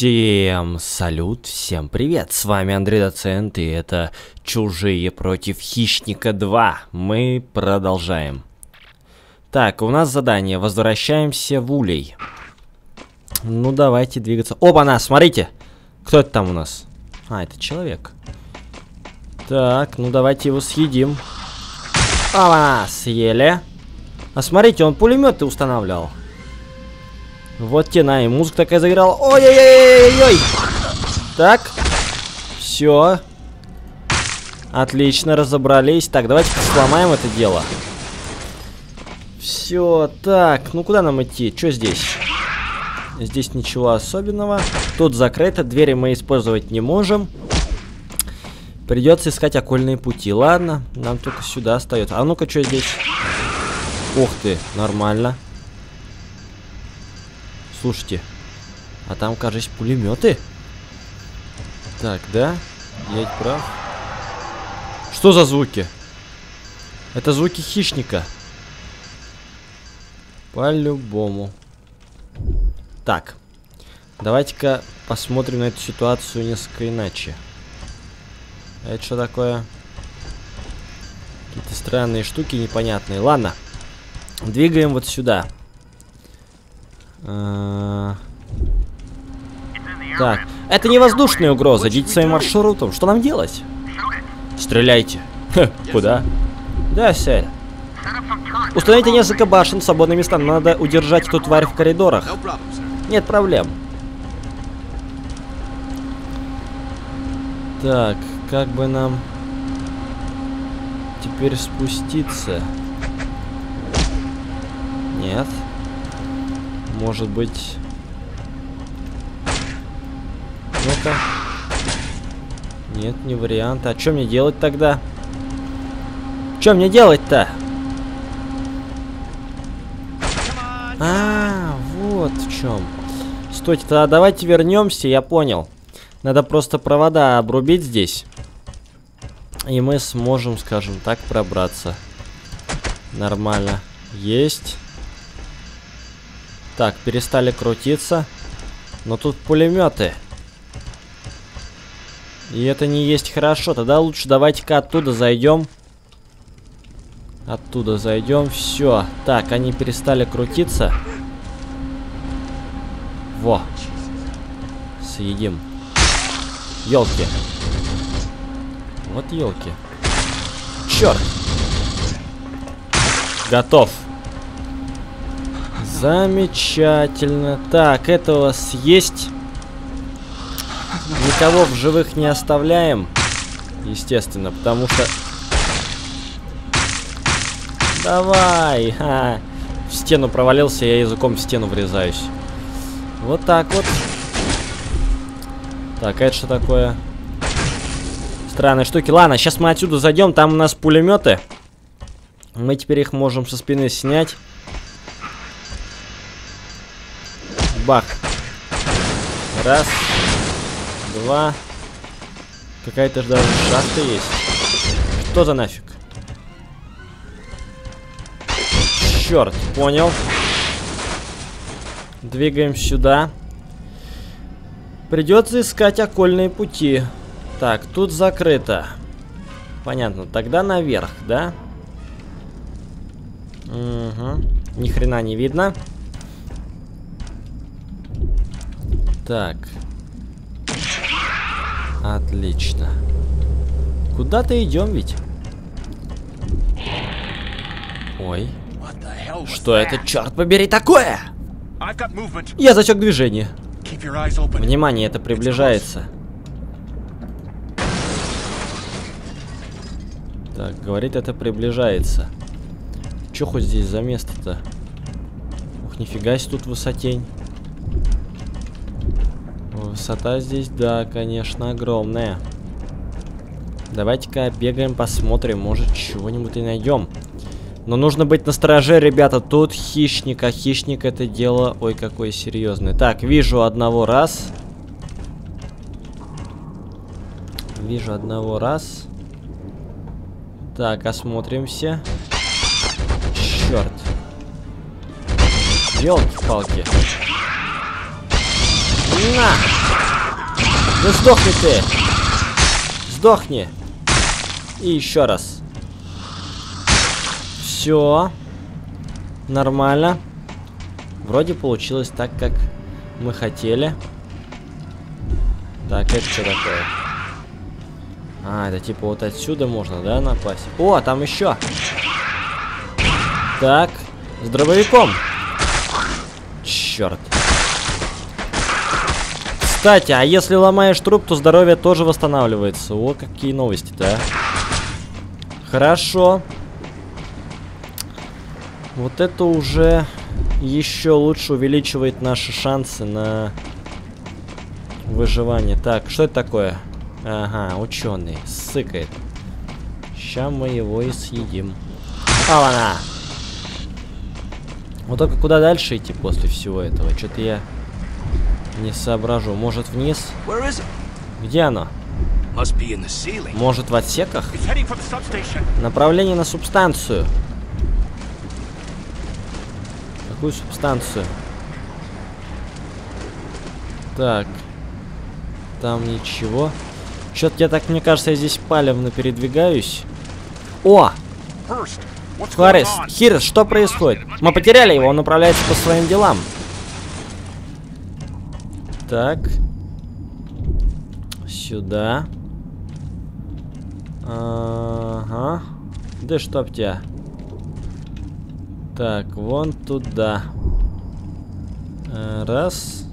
Всем салют, всем привет, с вами Андрей Доцент, и это Чужие против Хищника 2. Мы продолжаем. Так, у нас задание, возвращаемся в улей. Ну, давайте двигаться. Опа-на, смотрите, кто это там у нас? А, это человек. Так, ну давайте его съедим. Опа-на, съели. А смотрите, он пулеметы устанавливал. Вот тена, и музыка такая заиграла. Ой-ой-ой-ой-ой! Так. Все. Отлично, разобрались. Так, давайте-ка сломаем это дело. Все, так. Ну куда нам идти? Что здесь? Здесь ничего особенного. Тут закрыто, двери мы использовать не можем. Придется искать окольные пути. Ладно, нам только сюда остается. А ну-ка, что здесь? Ух ты, нормально. Слушайте, а там, кажется, пулеметы. Так, да? Я ведь прав. Что за звуки? Это звуки хищника. По-любому. Так, давайте-ка посмотрим на эту ситуацию несколько иначе. Это что такое? Какие-то странные штуки непонятные. Ладно, двигаем вот сюда. Так, это не воздушная угроза. Идите своим маршрутом. Что нам делать? Стреляйте. Куда? Да, сэр. Установите несколько башен в свободные места. Надо удержать эту тварь в коридорах. Нет проблем. Так, как бы нам теперь спуститься? Нет. Может быть... Ну-ка. Нет, не вариант. А что мне делать тогда? Что мне делать-то? А, вот в чем. Стойте, тогда давайте вернемся, я понял. Надо просто провода обрубить здесь. И мы сможем, скажем так, пробраться. Нормально. Есть. Так, перестали крутиться. Но тут пулеметы. И это не есть хорошо. Тогда лучше давайте-ка оттуда зайдем. Оттуда зайдем. Все. Так, они перестали крутиться. Во. Съедим. Елки. Вот елки. Черт. Готов. Замечательно. Так, этого съесть. Никого в живых не оставляем. Естественно, потому что... Давай! Ха. В стену провалился, я языком в стену врезаюсь. Вот так вот. Так, это что такое? Странные штуки. Ладно, сейчас мы отсюда зайдем, там у нас пулеметы. Мы теперь их можем со спины снять. Бах. Раз. Два. Какая-то даже шахта есть. Что за нафиг? Черт, понял. Двигаем сюда. Придется искать окольные пути. Так, тут закрыто. Понятно, тогда наверх, да? Угу. Ни хрена не видно. Так. Отлично. Куда-то идем ведь. Ой. Что это, черт побери, такое? Я засек движение. Внимание, это приближается. Так, говорит, это приближается. Че хоть здесь за место-то? Ух, нифига себе тут высотень. Высота здесь, да, конечно, огромная. Давайте-ка бегаем, посмотрим, может, чего-нибудь и найдем. Но нужно быть настороже, ребята, тут хищник, а хищник это дело, ой, какой серьезный. Так, вижу одного раз. Вижу одного раз. Так, осмотримся. Черт. Ёлки-палки. На! Да сдохни ты! Сдохни! И еще раз. Все. Нормально. Вроде получилось так, как мы хотели. Так, это что такое? А, это типа вот отсюда можно, да, напасть? О, там еще. Так, с дробовиком. Черт. Кстати, а если ломаешь труп, то здоровье тоже восстанавливается. О, какие новости-то, а. Хорошо. Вот это уже еще лучше увеличивает наши шансы на выживание. Так, что это такое? Ага, ученый. Сыкает. Сейчас мы его и съедим. А, ладно. Вот только куда дальше идти после всего этого? Что-то я не соображу. Может, вниз? Где оно? Может, в отсеках? Направление на субстанцию. Какую субстанцию? Так. Там ничего. Что-то я так, мне кажется, я здесь палевно передвигаюсь. О! Флорес, Хирс, что происходит? Мы потеряли его, он направляется по своим делам. Так. Сюда. Ага. Да чтоб тебя. Так, вон туда. Раз.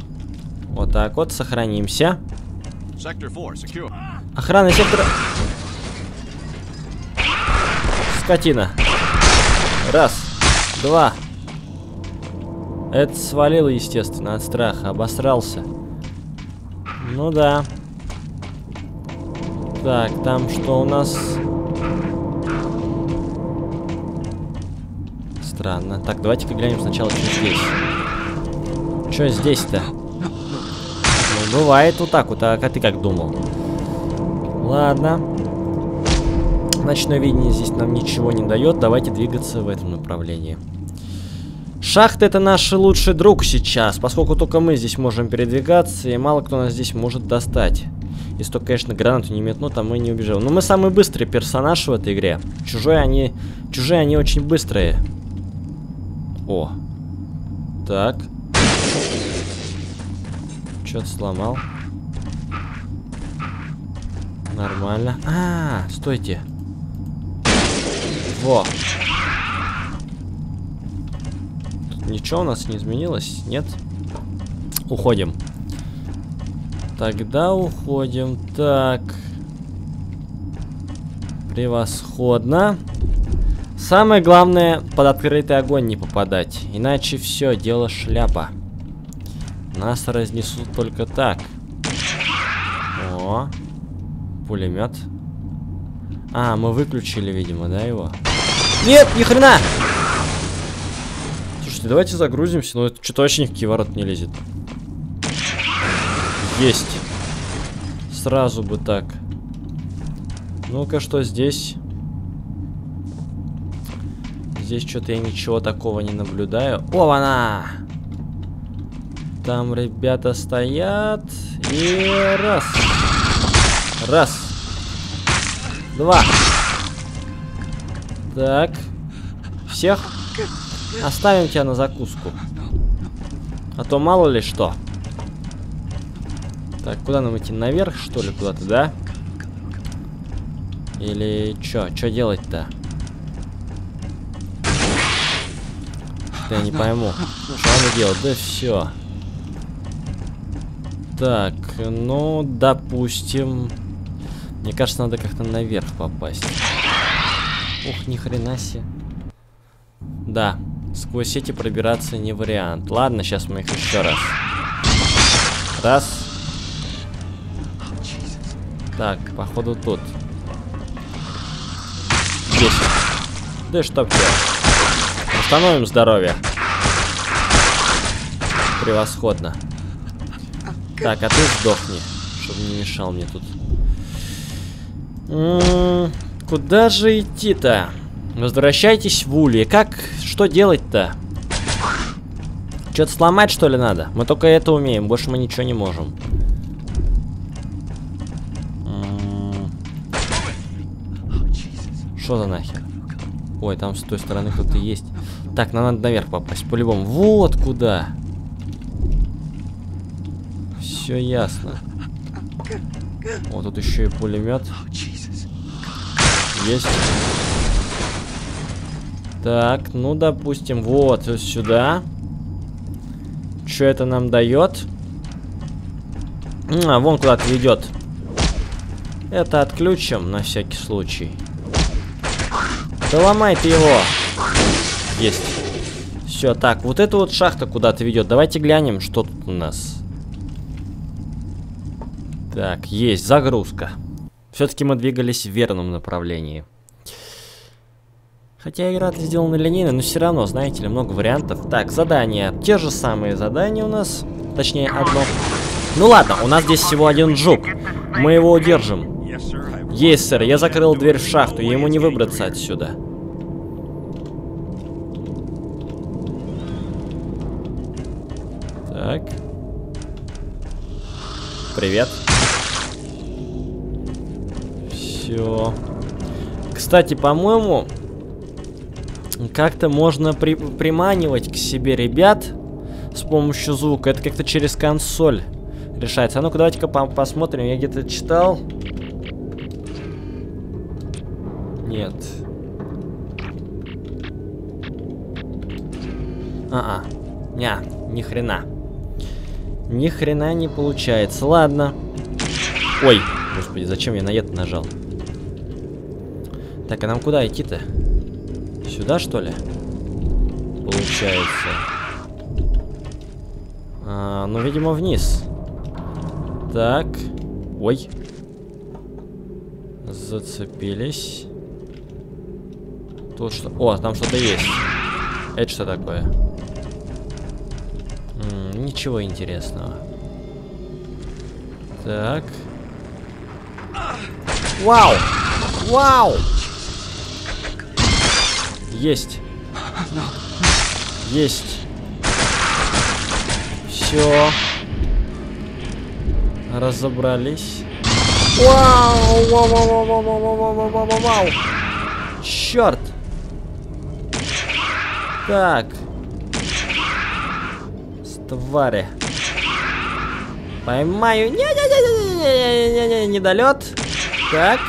Вот так вот, сохранимся. Охрана сектора... Скотина. Раз, два. Это свалило, естественно, от страха. Обосрался. Ну да. Так, там что у нас? Странно. Так, давайте-ка глянем сначала, что здесь. Что здесь-то? Ну, бывает вот так вот. А ты как думал? Ладно. Ночное видение здесь нам ничего не дает. Давайте двигаться в этом направлении. Шахта — это наш лучший друг сейчас, поскольку только мы здесь можем передвигаться, и мало кто нас здесь может достать. Если только, конечно, гранату не метнут, а мы не убежим. Но мы самый быстрый персонаж в этой игре. Чужие они очень быстрые. О. Так. Что-то сломал. Нормально. А, стойте. Во. Тут ничего у нас не изменилось? Нет? Уходим. Тогда уходим. Так. Превосходно. Самое главное, под открытый огонь не попадать. Иначе все, дело шляпа. Нас разнесут только так. О. Пулемет. А, мы выключили, видимо, да, его? Нет, ни хрена! Слушайте, давайте загрузимся, но это что-то вообще ни в какие ворота не лезет. Есть. Сразу бы так. Ну-ка, что здесь? Здесь что-то я ничего такого не наблюдаю. О, она! Там ребята стоят. И раз. Раз. Два. Так. Всех. Оставим тебя на закуску. А то мало ли что. Так, куда нам идти? Наверх, что ли, куда-то, да? Или чё? Чё делать-то? Я не пойму. Что надо делать? Да все. Так, ну, допустим... Мне кажется, надо как-то наверх попасть. Ух, ни хрена себе. Да, сквозь сети пробираться не вариант. Ладно, сейчас мы их еще раз. Раз. Так, походу тут. Здесь. Да чтоб я. Восстановим здоровье. Превосходно. Так, а ты сдохни, чтобы не мешал мне тут. Куда же идти-то? Возвращайтесь в улье. Как? Что делать-то? Что-то сломать, что ли, надо? Мы только это умеем, больше мы ничего не можем. Что за нахер? Ой, там с той стороны кто-то есть. Так, нам надо наверх попасть, по-любому. Вот куда. Все ясно. Вот тут еще и пулемет. Есть. Так, ну допустим, вот сюда. Что это нам дает? А, вон куда-то ведет. Это отключим на всякий случай. Да ломай ты его. Есть. Все, так, вот эта вот шахта куда-то ведет. Давайте глянем, что тут у нас. Так, есть, загрузка. Все-таки мы двигались в верном направлении. Хотя игра сделана линейно, но все равно, знаете ли, много вариантов. Так, задания. Те же самые задания у нас. Точнее, одно. Ну ладно, у нас здесь всего один жук. Мы его удержим. Есть, сэр, я закрыл дверь в шахту, и ему не выбраться отсюда. Так. Привет. Все. Кстати, по-моему, как-то можно приманивать к себе ребят с помощью звука. Это как-то через консоль решается. А ну-ка, давайте-ка посмотрим. Я где-то читал. Нет. Ни хрена. Ни хрена не получается. Ладно. Ой, господи, зачем я на это нажал? Так, а нам куда идти-то? Сюда, что ли? Получается. А, ну, видимо, вниз. Так. Ой. Зацепились. Тут что? О, там что-то есть. Это что такое? Ничего интересного. Так. Вау! Вау! Есть. Есть. Все. Разобрались. Вау! Вау! Вау! Вау! Вау! Вау! Вау! Вау! Черт! Так. Твари. Поймаю. Не-не-не-не-не-не-не-не-не. Недолет. Так.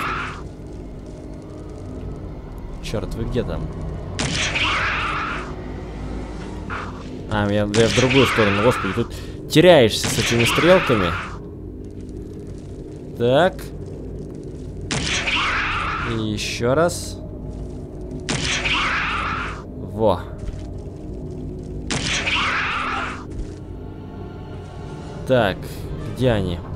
Черт, вы где там? А, я в другую сторону. Господи, тут теряешься с этими стрелками. Так. И еще раз. Во. Так, где они? Угу.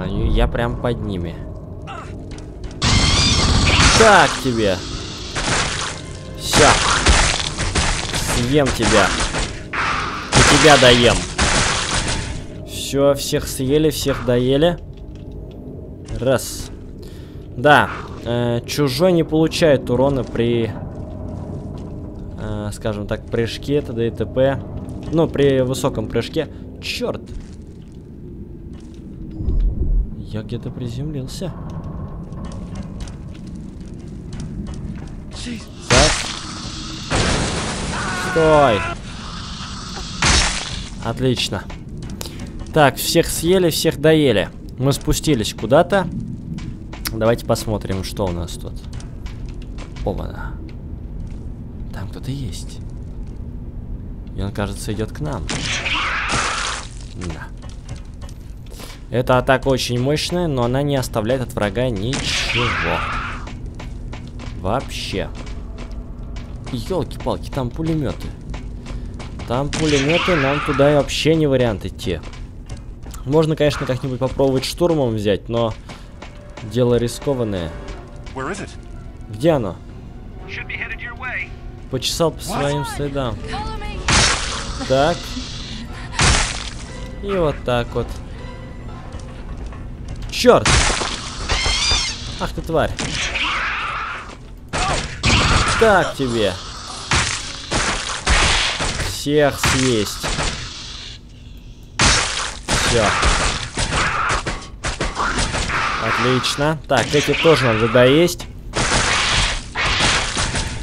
Они, я прям под ними. Так тебе. Все. Съем тебя. И тебя доем. Все, всех съели, всех доели. Раз. Да. Чужой не получает урона при... скажем так, прыжки, т.д. и т.п. Ну, при высоком прыжке. Черт! Я где-то приземлился. Так. Стой! Отлично. Так, всех съели, всех доели. Мы спустились куда-то. Давайте посмотрим, что у нас тут. Опа-на. Там кто-то есть. И он, кажется, идет к нам. Да. Эта атака очень мощная, но она не оставляет от врага ничего. Вообще. Ёлки-палки, там пулеметы. Там пулеметы, нам туда и вообще не вариант идти. Можно, конечно, как-нибудь попробовать штурмом взять, но дело рискованное. Где оно? Почесал по своим следам. Так. И вот так вот. Черт! Ах ты, тварь. Так тебе. Всех съесть. Все. Отлично. Так, эти тоже надо доесть.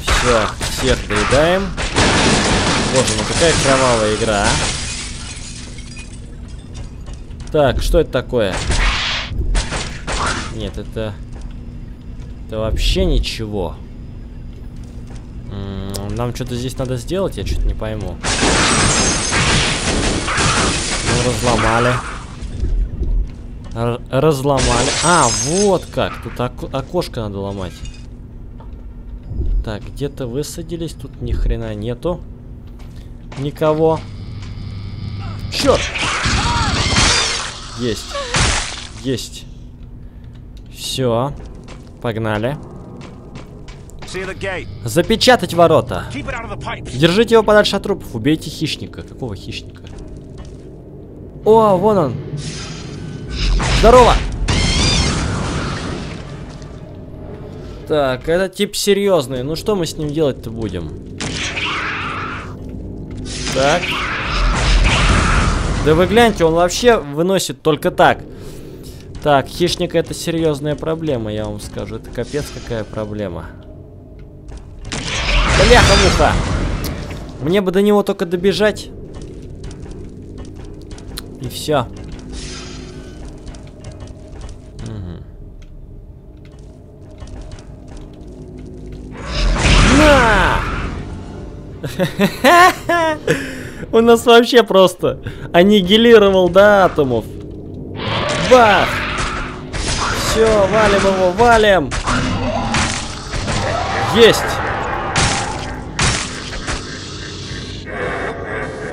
Все, всех доедаем. Боже, ну какая кровавая игра. Так, что это такое? Нет, это... Это вообще ничего. Нам что-то здесь надо сделать, я что-то не пойму. Ну, разломали. Разломали. А, вот как. Тут окошко надо ломать. Так, где-то высадились. Тут ни хрена нету. Никого. Черт! Есть. Есть. Все. Погнали. Запечатать ворота. Держите его подальше от трупов. Убейте хищника. Какого хищника? О, вон он. Здорово. Так, этот тип серьезный. Ну что мы с ним делать-то будем? Так. Да вы гляньте, он вообще выносит только так. Так, хищник — это серьезная проблема, я вам скажу. Это капец какая проблема. Бляха-муха! Мне бы до него только добежать. И все. Угу. На! Он нас вообще просто аннигилировал до атомов. Бах! Все, валим его, валим! Есть!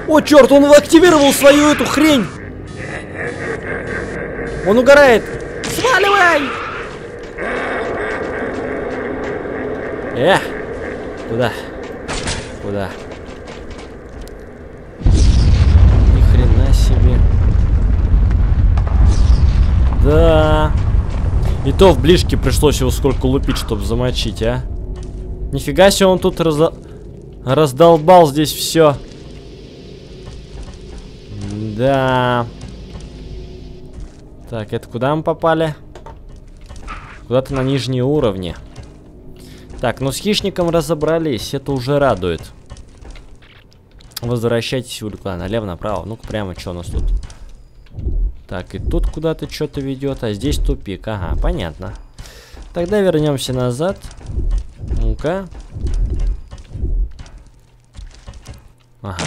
О, черт, он активировал свою эту хрень! Он угорает! Сваливай! Куда? Куда? Ни хрена себе. Да. И то в ближке пришлось его сколько лупить, чтобы замочить, а? Нифига себе, он тут раздолбал здесь все. Да. Так, это куда мы попали? Куда-то на нижние уровни. Так, ну с хищником разобрались. Это уже радует. Возвращайтесь куда? Налево, направо. Ну-ка, прямо что у нас тут? Так, и тут куда-то что-то ведет. А здесь тупик. Ага, понятно. Тогда вернемся назад. Ну-ка. Ага.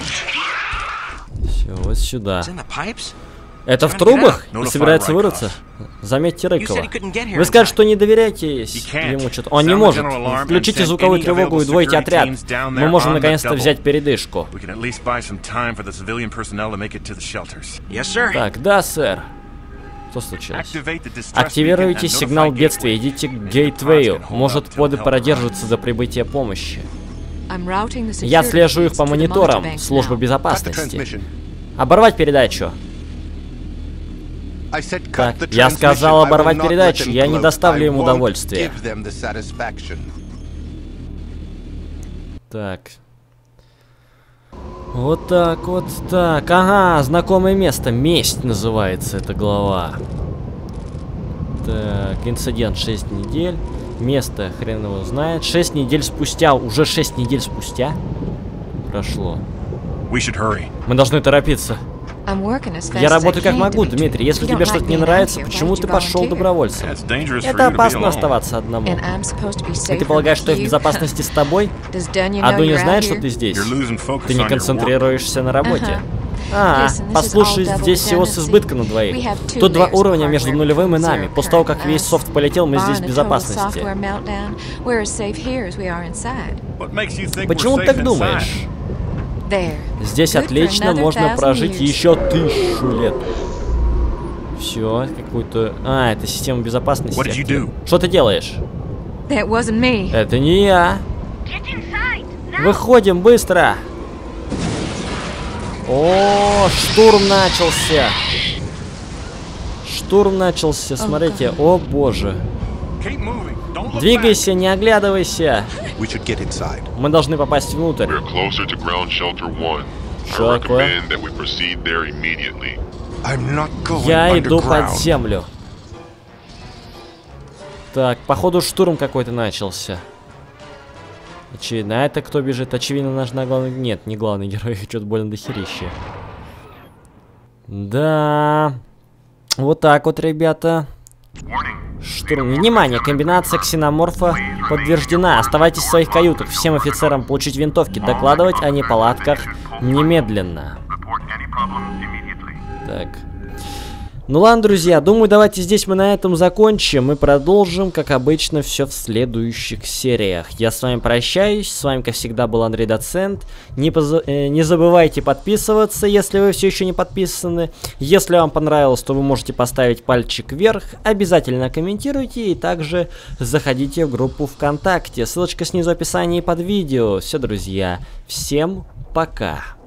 Вот сюда. Это в трубах? И собирается вырваться? Заметьте Рыкова. Вы скажете, что не доверяете ему что-то. Он не может. Включите звуковую тревогу и удвойте отряд. Мы можем наконец-то взять передышку. Так, да, сэр. Что случилось? Активируйте сигнал бедствия. Идите к Гейтвейлу. Может, поды продержатся до прибытия помощи. Я слежу их по мониторам службы безопасности. Оборвать передачу. Так, я сказал оборвать передачу. Я не доставлю им удовольствия. Так. Вот так, вот так. Ага, знакомое место. Месть называется эта глава. Так, инцидент 6 недель. Место хрен его знает. 6 недель спустя. Уже 6 недель спустя прошло. Мы должны торопиться. Я работаю как могу, Дмитрий. Если тебе что-то не нравится, почему ты пошел добровольцем? Это опасно оставаться одному. И ты полагаешь, что я в безопасности с тобой? А Дуня знает, что ты здесь? Ты не концентрируешься на работе. Послушай, здесь всего с избытка на двоих. Тут два уровня между нулевым и нами. После того, как весь софт полетел, мы здесь в безопасности. Почему ты так думаешь? Здесь отлично, можно прожить еще 1000 лет. Все, какую-то... А, это система безопасности. Что ты делаешь? Это не я. Выходим быстро. О, штурм начался. Штурм начался, смотрите. О, боже. Двигайся, не оглядывайся. Мы должны попасть внутрь. Что такое? Я иду под землю. Так, походу штурм какой-то начался. Очевидно, а это кто бежит? Очевидно, наш на главный... Нет, не главный герой, что-то больно дохерище. Да. Вот так вот, ребята. Штурм. Внимание, комбинация ксеноморфа подтверждена. Оставайтесь в своих каютах. Всем офицерам получить винтовки. Докладывать о неполадках немедленно. Так. Ну ладно, друзья, думаю, давайте здесь мы на этом закончим и продолжим, как обычно, все в следующих сериях. Я с вами прощаюсь, с вами, как всегда, был Андрей Доцент. Не забывайте подписываться, если вы все еще не подписаны. Если вам понравилось, то вы можете поставить пальчик вверх, обязательно комментируйте и также заходите в группу ВКонтакте. Ссылочка снизу в описании под видео. Все, друзья, всем пока.